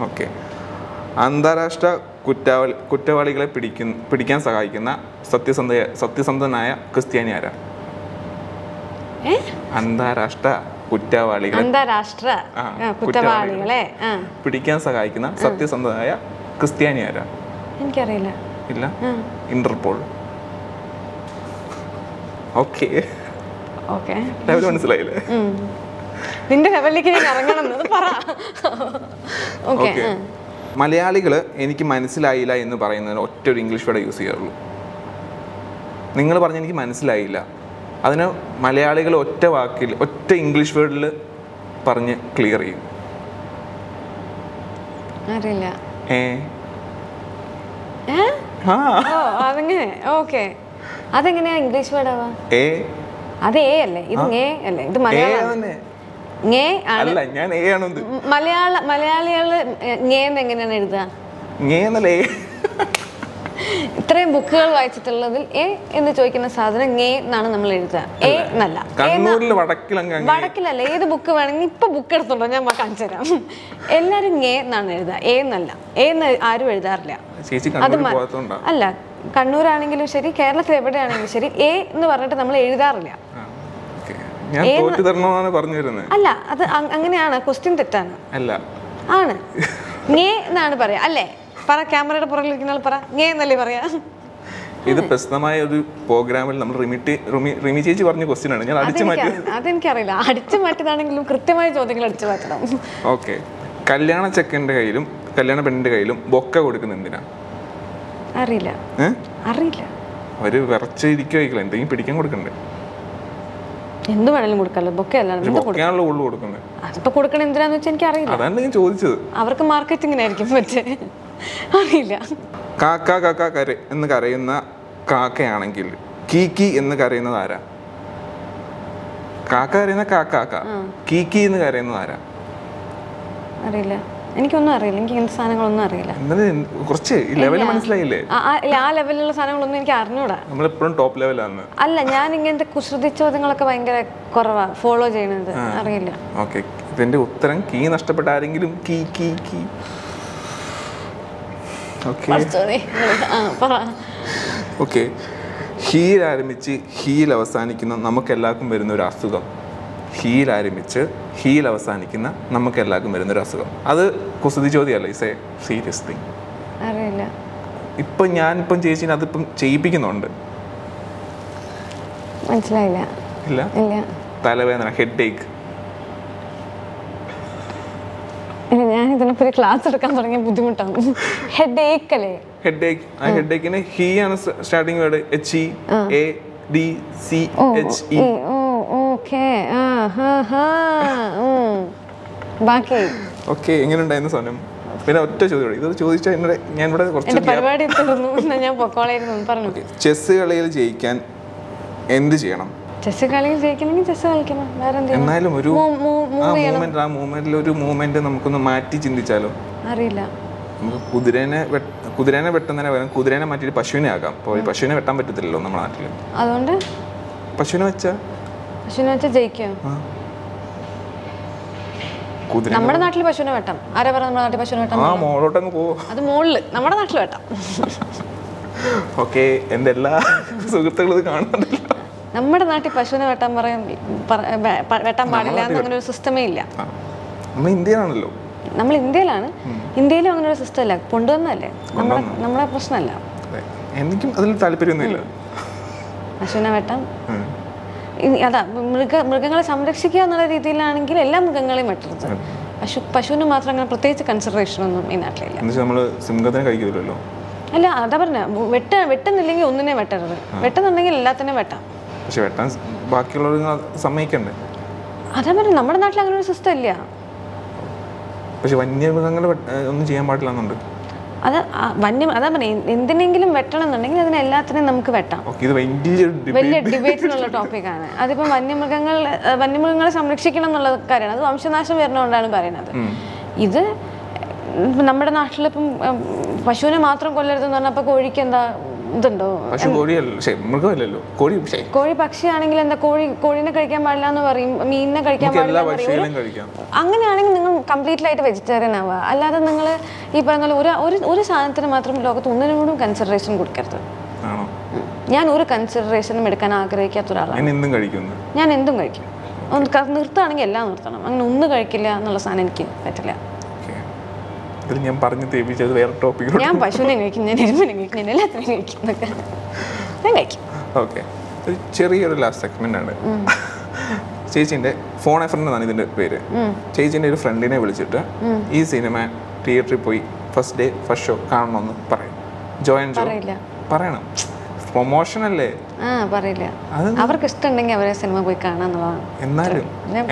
ഓക്കെ. അന്താരാഷ്ട്ര കുറ്റവാളികളെ പിടിക്കാൻ സഹായിക്കുന്ന സത്യസന്ധനായ ക്രിസ്ത്യാനി ആരാ? അന്താരാഷ്ട്ര കുറ്റവാളികളെ പിടിക്കാൻ സഹായിക്കുന്ന സത്യസന്ധനായ ക്രിസ്ത്യാനി ആരാ? എനിക്കറിയില്ല. ഇന്റർപോൾ. ഓക്കെ. മനസ്സിലായില്ലേ? നിന്റെ ലെവലിലേക്ക് ഞാൻ ഇറങ്ങണമെന്ന് പറ. മലയാളികള് എനിക്ക് മനസ്സിലായില്ല എന്ന് പറയുന്നതിന് ഒറ്റൊരു ഇംഗ്ലീഷ് വേർഡ് യൂസ് ചെയ്യാറുള്ളൂ. നിങ്ങൾ പറഞ്ഞ എനിക്ക് മനസ്സിലായില്ല, അതിന് മലയാളികൾ ഒറ്റ വാക്കിൽ ഒറ്റ ഇംഗ്ലീഷ് വേർഡിൽ പറഞ്ഞ് ക്ലിയർ ചെയ്യും. അറിയില്ല. അതെങ്ങനെയാ ഇംഗ്ലീഷ് വേർഡ് ആവാ? അത് എ അല്ലേ? ഇത് എ അല്ലേ? ഇത് മലയാളം. മലയാളികള് എങ്ങനെയാണ് എഴുതുക? ഇത്രയും ബുക്കുകൾ വായിച്ചിട്ടുള്ളതിൽ എ എന്ന് ചോദിക്കുന്ന സാധനം എ എന്നാണ് നമ്മൾ എഴുതുക. എ എന്നല്ല. വടക്കിലല്ല. ഏത് ബുക്ക് വേണമെങ്കിൽ ഇപ്പൊ ബുക്ക് എടുത്തുണ്ടോ ഞാൻ കാണിച്ചു തരാം. എല്ലാരും എ എന്നാണ് എഴുതുക, എ എന്നല്ല. എ എന്ന് ആരും എഴുതാറില്ല. അത് അല്ല, കണ്ണൂരാണെങ്കിലും ശരി കേരളത്തിൽ എവിടെയാണെങ്കിലും ശരി എ എന്ന് പറഞ്ഞിട്ട് നമ്മൾ എഴുതാറില്ല. അല്ല, അത് അങ്ങനെയാണ്. ക്വസ്റ്റ്യൻ തെറ്റാണ്. ആണ് എ എന്നാണ് പറയാ അല്ലേ? പറ, ക്യാമറയുടെ പുറകിലിരിക്കുന്ന ആൾ പറ എ എന്നല്ലേ പറയാ. ഇത് പ്രശ്നമായ ഒരു പ്രോഗ്രാമിൽ നമ്മൾ റിമി ചേച്ചി പറഞ്ഞ ക്വസ്റ്റ്യൻ ആണ് ഞാൻ അടിച്ചു മാറ്റിയത്. അതെനിക്കറിയില്ല, അടിച്ചു മാറ്റിയതാണെങ്കിലും കൃത്യമായ ചോദ്യങ്ങൾ അടിച്ചു മാറ്റണം. ഓക്കെ. കല്യാണ ചെക്കൻ്റെ കയ്യിലും കല്യാണ പെണ്ണിന്റെ കയ്യിലും ബൊക്ക കൊടുക്കുന്ന എന്തിനാ? അറിയില്ല. അവര് വിറച്ചിരിക്കുവായിരിക്കില്ല, എന്തെങ്കിലും പിടിക്കാൻ കൊടുക്കണ്ടേ? എന്ത് വേണേലും കൊടുക്കാമല്ലോ, ബൊക്കയല്ലോ ഉള്ളു കൊടുക്കുന്നത്. അതിപ്പോ കൊടുക്കണ എന്തിനാന്ന് വെച്ചാൽ എനിക്കറിയില്ല, അതാണ് ഞാൻ ചോദിച്ചത്. അവർക്ക് മാർക്കറ്റിങ്ങിനായിരിക്കും പറ്റേ, അറിയില്ല. കാക്ക കാക്ക എന്ന് കരയുന്ന കാക്കയാണെങ്കിൽ കീക്കി എന്ന് കരയുന്നത് ആരാ? കാക്ക കരയുന്ന കാക്ക കീക്കി എന്ന് കരയുന്നത് ആരാ? അറിയില്ല, എനിക്കൊന്നും അറിയില്ല. എനിക്ക് ഇങ്ങനത്തെ സാധനങ്ങളൊന്നും അറിയില്ല. കുറച്ച് ലെവൽ മനസ്സിലായില്ലേ? ആ ലെവലിലുള്ള സാധനങ്ങളൊന്നും എനിക്ക് അറിഞ്ഞൂടാ. നമ്മളെപ്പോഴും ടോപ്പ് ലെവലാണ്. അല്ല, ഞാൻ ഇങ്ങനത്തെ കുസൃതി ചോദ്യങ്ങളൊക്കെ ഭയങ്കര കുറവാണ് ഫോളോ ചെയ്യണത്. അറിയില്ല. ഓക്കെ. ഇതിൻ്റെ ഉത്തരം കീ നഷ്ടപ്പെട്ട ആരെങ്കിലും key key key okay. Heel ആരംഭിച്ച് ഹീൽ അവസാനിക്കുന്ന നമുക്കെല്ലാവർക്കും വരുന്നൊരു അസുഖം. ഹീൽ ആരംഭിച്ച് ഹീൽ അവസാനിക്കുന്ന നമുക്കെല്ലാവർക്കും വരുന്നൊരു അസുഖം. അത് കുസൃതി ചോദ്യമല്ല, ഇറ്റ്സ് എ സീരിയസ് തിങ്. അറിയില്ല ഇപ്പം ഞാനിപ്പം ചേച്ചിന് അതിപ്പം ചെയ്യിപ്പിക്കുന്നുണ്ട്. മനസ്സിലായില്ല. ഇല്ല ഇല്ല. തലവേദന, ഹെഡ് ഏക്ക്. ഞാൻ ഇതിനൊപ്പം ഒരു ക്ലാസ് എടുക്കാൻ തുടങ്ങിയ ബുദ്ധിമുട്ടാണ്. ഹെഡ് ഏക്ക് അല്ലേ? ഹെഡ് ഏക്ക്. ആ ഹെഡ് ഏക്കിന് ഹി ആണ് starting word. H E A D C H E. Okay. ആ ഹാ ഹാ. ബാക്കി ഓക്കേ. എങ്ങനെ ഉണ്ടായിരുന്നു സോനം? പിന്നെ ഒറ്റ ചോദ്യം, ഇത് ചോദിച്ചാൽ എന്നോട് ഞാൻ ഇവിടെ കുറച്ച് പരിപാടി തുടർന്നു ഞാൻ പൊക്കോളായിരുന്നു പറഞ്ഞു. ചെസ്സ് കളിയിൽ ജയിക്കാൻ എന്ത് ചെയ്യണം? ചെസ്സ് കളിയിൽ ജയിക്കണമെങ്കിൽ ചെസ്സ് കളിക്കണം, വേറെ എന്നാലും ഒരു മൂവ്മെന്റ്, ആ മൂവ്മെന്റിൽ ഒരു മൂവ്മെന്റ് നമുക്കൊന്ന് മാറ്റി ചിന്തിച്ചാലോ? അറിയില്ല. കുതിരേനെ വെട്ടുന്നതിനെ പകരം കുതിരേനെ മാറ്റിയിട്ട് പശുവിനെ ആക്കാം. അപ്പോൾ പശുവിനെ വെട്ടാൻ പറ്റത്തില്ലല്ലോ നമ്മുടെ നാട്ടിൽ, അതുകൊണ്ട് പശുവിനെ വെച്ചാൽ ജയിക്കും. നമ്മുടെ നാട്ടിൽ പശുവിനെ വെട്ടാം. ആരാ പറഞ്ഞ നമ്മുടെ നാട്ടിൽ പശുവിനെ വെട്ടാം? ആ മോളോട്ടങ്ങ് പോ, അത് മോളിൽ നമ്മുടെ നാട്ടിൽ വെട്ടാം. ഓക്കെ. എൻ്റെ എല്ലാ സുഹൃത്തുക്കളും ഇത് കാണുന്നുണ്ടല്ലോ. നമ്മുടെ നാട്ടിൽ പശുവിനെ വെട്ടാൻ വെട്ടാൻ പാടില്ല എന്നങ്ങനെ ഒരു സിസ്റ്റമേ ഇല്ല. ഇന്ത്യയിലാണല്ലോ, നമ്മൾ ഇന്ത്യയിലാണ്. ഇന്ത്യയിലും അങ്ങനെ ഒരു സിസ്റ്റം ഇല്ല, കൊണ്ടുവന്നല്ലേ, നമ്മളെ പ്രശ്നമല്ല. എനിക്കും അതിൽ താല്പര്യമൊന്നുമില്ല പശുവിനെ വെട്ടാൻ. അതാ മൃഗങ്ങളെ സംരക്ഷിക്കുക എന്നുള്ള രീതിയിലാണെങ്കിൽ എല്ലാ മൃഗങ്ങളെയും വെട്ടരുത്. പശുവിന് മാത്രം അങ്ങനെ പ്രത്യേകിച്ച് കൺസിഡറേഷൻ ഒന്നും ഈ നാട്ടിലില്ല. അല്ല അതാ പറഞ്ഞ വെട്ടുന്നില്ലെങ്കിൽ ഒന്നിനെ വെട്ടരുത്, വെട്ടുന്നുണ്ടെങ്കിൽ എല്ലാത്തിനും വെട്ടാം. പക്ഷെ വെട്ടാൻ ബാക്കിയുള്ളവർ സമ്മതിക്കണ്ടേ? അതാ പറഞ്ഞ നമ്മുടെ നാട്ടിൽ അങ്ങനെ ഒരു സിസ്റ്റം ഇല്ല. പക്ഷെ വന്യമൃഗങ്ങൾ ഒന്നും ചെയ്യാൻ പാടില്ലെന്നുണ്ട്. അത് അതാ പറഞ്ഞ എന്തിനെങ്കിലും വെട്ടണം എന്നുണ്ടെങ്കിൽ അതിന് എല്ലാത്തിനും നമുക്ക് വെട്ടാം. വലിയ ഡിബേറ്റിനുള്ള ടോപ്പിക്കാണ് അതിപ്പം. വന്യമൃഗങ്ങളെ സംരക്ഷിക്കണം എന്നുള്ള കാര്യമാണ്, അത് വംശനാശം വരുന്നതുകൊണ്ടാണ് പറയുന്നത്. ഇത് നമ്മുടെ നാട്ടിലിപ്പം പശുവിനെ മാത്രം കൊല്ലരുതെന്ന് പറഞ്ഞാൽ അപ്പൊ കോഴിക്ക് എന്താ ഇതുണ്ടോ? കോഴി പക്ഷിയാണെങ്കിൽ എന്താ, കോഴിനെ കഴിക്കാൻ പാടില്ല എന്ന് പറയും, മീനിനെ കഴിക്കാൻ പാടില്ല എന്ന് പറയും. അങ്ങനെയാണെങ്കിൽ നിങ്ങൾ കംപ്ലീറ്റ്ലി ആയിട്ട് വെജിറ്റേറിയൻ ആവുക. അല്ലാതെ നിങ്ങൾ ഈ പറഞ്ഞ പോലെ ഒരു സാധനത്തിന് മാത്രം ലോകത്ത് ഒന്നിനോടും കൺസിഡറേഷൻ കൊടുക്കരുത്. ഞാൻ ഒരു കൺസിഡറേഷനും എടുക്കാൻ ആഗ്രഹിക്കാത്ത ഒരാളാണ്. ഞാൻ എന്തും കഴിക്കും, നിർത്തുകയാണെങ്കിൽ എല്ലാം നിർത്തണം. അങ്ങനെ ഒന്നും കഴിക്കില്ല എന്നുള്ള സാധനം എനിക്ക് പറ്റില്ല. ഞാൻ പറഞ്ഞു തേപ്പിച്ചത് വേറെ ടോപ്പിക്ക്. ഞാൻ പശുവിനെ കഴിക്കും. ഓക്കെ, ഒരു ചെറിയൊരു ലാസ്റ്റ് സെഗ്മെന്റ് ആണ്. ചേച്ചിന്റെ ഫോൺ എ ഫ്രണ്ട് എന്നാണ് ഇതിന്റെ പേര്. ചേച്ചിന്റെ ഒരു ഫ്രണ്ടിനെ വിളിച്ചിട്ട് ഈ സിനിമ തിയേറ്ററിൽ പോയി ഫസ്റ്റ് ഡേ ഫസ്റ്റ് ഷോ കാണണമെന്ന് പറയും. ജോ ആൻഡ് ജോ പറയണം. പ്രൊമോഷൻ അല്ലേ? പറയില്ല. അവർക്ക് ഇഷ്ടമുണ്ടെങ്കിൽ അവരെ സിനിമ പോയി കാണാന്നുള്ളതാണ്. എന്നാലും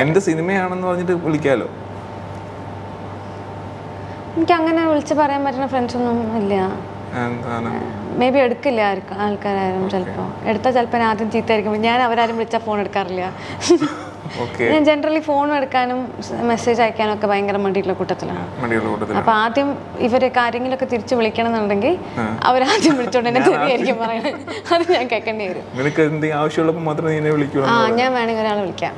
എന്റെ സിനിമയാണെന്ന് പറഞ്ഞിട്ട് വിളിക്കാലോ? എനിക്ക് അങ്ങനെ വിളിച്ച് പറയാൻ പറ്റുന്ന ഫ്രണ്ട്സ് ഒന്നും ഇല്ല. മേ ബി എടുക്കില്ല ആൾക്കാരും. ചിലപ്പോൾ എടുത്താൽ ചിലപ്പോൾ ആദ്യം ചീത്തായിരിക്കും. ഞാൻ അവരാരും വിളിച്ചാൽ ഫോൺ എടുക്കാറില്ല. ഞാൻ ജനറലി ഫോൺ എടുക്കാനും മെസ്സേജ് അയക്കാനും ഒക്കെ ഭയങ്കര മടിയുള്ള കൂട്ടത്തിലാണ്. അപ്പൊ ആദ്യം ഇവര് കാര്യങ്ങളൊക്കെ തിരിച്ചു വിളിക്കണം എന്നുണ്ടെങ്കിൽ അവരാദ്യം വിളിച്ചോണ്ട് എന്നെ തെറിയായിരിക്കും പറയണത്. അത് ഞാൻ കേൾക്കേണ്ടി വരും. ഞാൻ വേണമെങ്കിൽ ഒരാൾ വിളിക്കാം,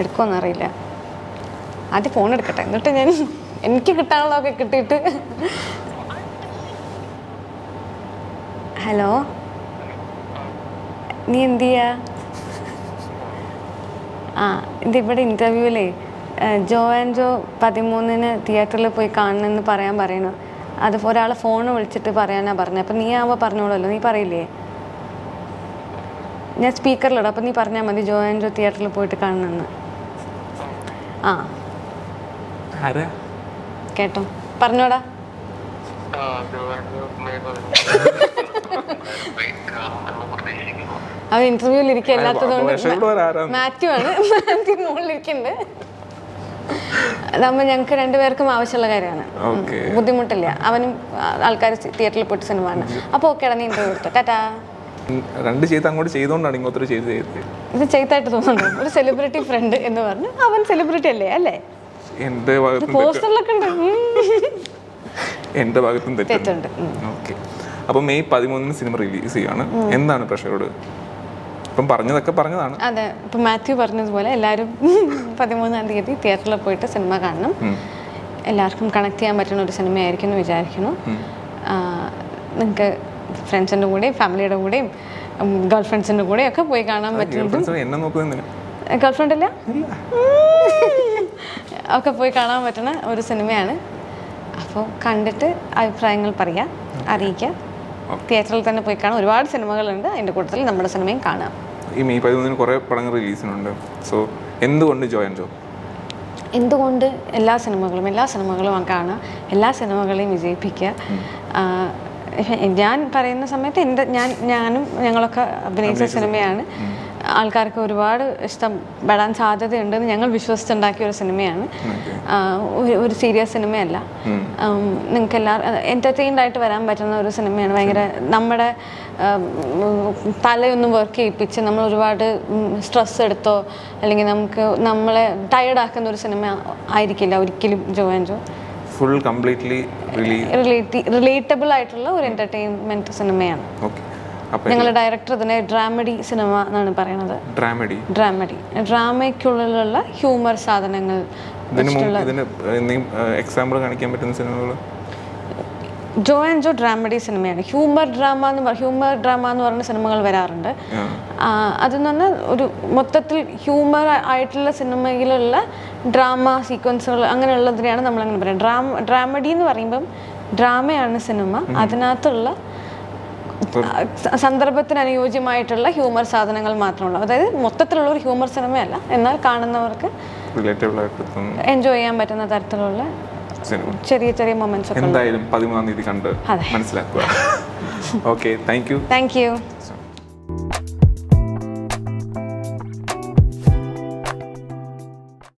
എടുക്കുമെന്നറിയില്ല. ആദ്യം ഫോൺ എടുക്കട്ടെ, എന്നിട്ട് ഞാൻ എനിക്ക് കിട്ടാനുള്ളതൊക്കെ കിട്ടിയിട്ട് ഹലോ നീ എന്ത് ചെയ്യാ? ആ ഇതിവിടെ ഇൻ്റർവ്യൂവിലേ ജോ ആൻഡ് ജോ 13 തിയേറ്ററിൽ പോയി കാണണമെന്ന് പറയണു. അത് ഒരാൾ ഫോണ് വിളിച്ചിട്ട് പറയാനാ പറഞ്ഞത്. അപ്പം നീ ആവുമ്പോൾ പറഞ്ഞോളല്ലോ, നീ പറയില്ലേ? ഞാൻ സ്പീക്കറിലിടും, അപ്പം നീ പറഞ്ഞാൽ മതി ജോ ആൻഡ് ജോ തിയേറ്ററിൽ പോയിട്ട് കാണണമെന്ന്. ആ കേട്ടോ, പറഞ്ഞോടാ. അവൻ ഇന്റർവ്യൂവിൽ ഇരിക്കല്ലാത്തതുകൊണ്ട് മാത്യു ആണ്. മാത്യു മുകളിലിരിക്കുന്നുണ്ട്. അതാകുമ്പോൾ ഞങ്ങൾക്ക് രണ്ടുപേർക്കും ആവശ്യമുള്ള കാര്യമാണ്, ബുദ്ധിമുട്ടില്ല. അവനും ആൾക്കാർ തിയേറ്ററിൽ പോയിട്ട് സിനിമ ആണ്. അപ്പോൾ ഓക്കേടാ, നീ ഇന്റർവ്യൂ എടുത്തു. ടാറ്റാ. രണ്ട് ചെയ്ത് അങ്ങോട്ട് ചെയ്തോണ്ടാണ് ഇങ്ങോട്ട് ചെയ്ത് ഇത് ചെയ്തായിട്ട് തോന്നുന്നുണ്ടോ? ഒരു സെലിബ്രിറ്റി ഫ്രണ്ട് എന്ന് പറഞ്ഞു. അവൻ സെലിബ്രിറ്റി അല്ലേ? അല്ലേ? എന്റെ ഭാഗത്തും തെറ്റുണ്ട്. ഓക്കെ, അപ്പൊ മെയ് 13 സിനിമ റിലീസ് ചെയ്യാണ്. എന്താണ് പ്രേക്ഷകരോട് ഇപ്പം പറഞ്ഞതൊക്കെ പറഞ്ഞതാണ്. അതെ, ഇപ്പം മാത്യു പറഞ്ഞതുപോലെ എല്ലാവരും 13-ാം തീയതി തിയേറ്ററിൽ പോയിട്ട് സിനിമ കാണണം. എല്ലാവർക്കും കണക്ട് ചെയ്യാൻ പറ്റുന്ന ഒരു സിനിമയായിരിക്കും എന്ന് വിചാരിക്കുന്നു. നിങ്ങൾക്ക് ഫ്രണ്ട്സിൻ്റെ കൂടെയും ഫാമിലിയുടെ കൂടെയും ഗേൾ ഫ്രണ്ട്സിൻ്റെ കൂടെയും ഒക്കെ പോയി കാണാൻ പറ്റും. ഗേൾ ഫ്രണ്ട് അല്ല, ഒക്കെ പോയി കാണാൻ പറ്റുന്ന ഒരു സിനിമയാണ്. അപ്പോൾ കണ്ടിട്ട് അഭിപ്രായങ്ങൾ പറയാം, അറിയിക്കാം. തിയേറ്ററിൽ തന്നെ പോയി കാണാം. ഒരുപാട് സിനിമകളുണ്ട്, അതിൻ്റെ കൂട്ടത്തിൽ നമ്മുടെ സിനിമയും കാണാം. ഈ മെയ് 13-ന് കുറേ പടങ്ങൾ റിലീസിനുണ്ട്. സോ എന്തുകൊണ്ട് Jo&Jo? എന്തുകൊണ്ട് എല്ലാ സിനിമകളും കാണാം, എല്ലാ സിനിമകളെയും വിജയിപ്പിക്കുക. ഞാൻ പറയുന്ന സമയത്ത് ഞാനും ഞങ്ങളൊക്കെ അഭിനയിച്ച സിനിമയാണ്. ആൾക്കാർക്ക് ഒരുപാട് ഇഷ്ടപ്പെടാൻ സാധ്യതയുണ്ടെന്ന് ഞങ്ങൾ വിശ്വസിച്ചുണ്ടാക്കിയ ഒരു സിനിമയാണ്. ഒരു സീരിയസ് സിനിമയല്ല. നിങ്ങൾക്ക് എല്ലാവരും എൻ്റർടൈൻഡ് ആയിട്ട് വരാൻ പറ്റുന്ന ഒരു സിനിമയാണ്. ഭയങ്കര നമ്മുടെ തലയൊന്നും വർക്ക് ചെയ്യിപ്പിച്ച് നമ്മൾ ഒരുപാട് സ്ട്രെസ് എടുത്തോ അല്ലെങ്കിൽ നമ്മളെ ടയേർഡാക്കുന്ന ഒരു സിനിമ ആയിരിക്കില്ല ഒരിക്കലും Jo&Jo. ഫുൾ കംപ്ലീറ്റ്ലി റിലേറ്റബിൾ ആയിട്ടുള്ള ഒരു എൻ്റർടൈൻമെൻറ്റ് സിനിമയാണ്. ഞങ്ങളുടെ ഡയറക്ടർ ഇതിനെ ഡ്രാമഡി സിനിമ എന്നാണ് പറയുന്നത്. ഡ്രാമയ്ക്കുള്ളിലുള്ള ഹ്യൂമർ സാധനങ്ങൾ. Jo&Jo ഡ്രാമഡി സിനിമയാണ്. ഹ്യൂമർ ഡ്രാമ എന്ന് പറഞ്ഞ സിനിമകൾ വരാറുണ്ട്. അതെന്ന് പറഞ്ഞാൽ ഒരു മൊത്തത്തിൽ ഹ്യൂമർ ആയിട്ടുള്ള സിനിമയിലുള്ള ഡ്രാമ സീക്വൻസുകൾ അങ്ങനെയുള്ളതിനെയാണ് നമ്മളങ്ങനെ പറയുന്നത്. ഡ്രാമഡി എന്ന് പറയുമ്പം ഡ്രാമയാണ് സിനിമ, അതിനകത്തുള്ള സന്ദർഭത്തിന് അനുയോജ്യമായിട്ടുള്ള ഹ്യൂമർ സാധനങ്ങൾ മാത്രമുള്ളൂ. അതായത് മൊത്തത്തിലുള്ള ഒരു ഹ്യൂമർ സിനിമയല്ല, എന്നാൽ കാണുന്നവർക്ക് എൻജോയ് ചെയ്യാൻ പറ്റുന്ന തരത്തിലുള്ള ചെറിയ ചെറിയ മൊമെന്റ്സ് ഒക്കെ. എന്തായാലും 13-ാം തീയതി കണ്ട് മനസ്സിലാക്കുക. Okay, thank U.